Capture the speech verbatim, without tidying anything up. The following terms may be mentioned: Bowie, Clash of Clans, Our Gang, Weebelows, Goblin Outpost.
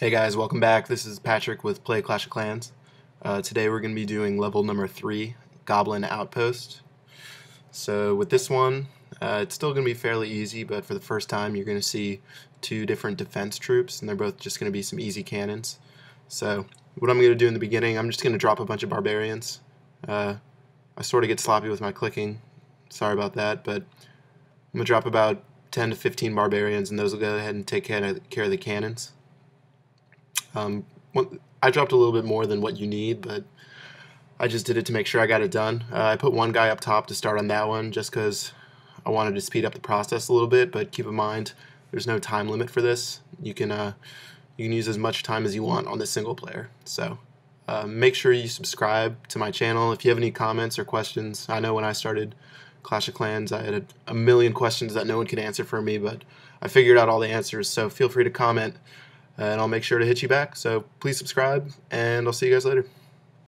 Hey guys, welcome back. This is Patrick with Play Clash of Clans. Uh, today we're going to be doing level number three, Goblin Outpost. So with this one, uh, it's still going to be fairly easy, but for the first time you're going to see two different defense troops, and they're both just going to be some easy cannons. So what I'm going to do in the beginning, I'm just going to drop a bunch of barbarians. Uh, I sort of get sloppy with my clicking, sorry about that, but I'm going to drop about ten to fifteen barbarians, and those will go ahead and take care of the cannons. Um, I dropped a little bit more than what you need, but I just did it to make sure I got it done. Uh, I put one guy up top to start on that one just because I wanted to speed up the process a little bit, but keep in mind there's no time limit for this. You can uh, you can use as much time as you want on this single player. So uh, make sure you subscribe to my channel. If you have any comments or questions, I know when I started Clash of Clans I had a million questions that no one could answer for me, but I figured out all the answers, so feel free to comment. And I'll make sure to hit you back. So please subscribe, and I'll see you guys later.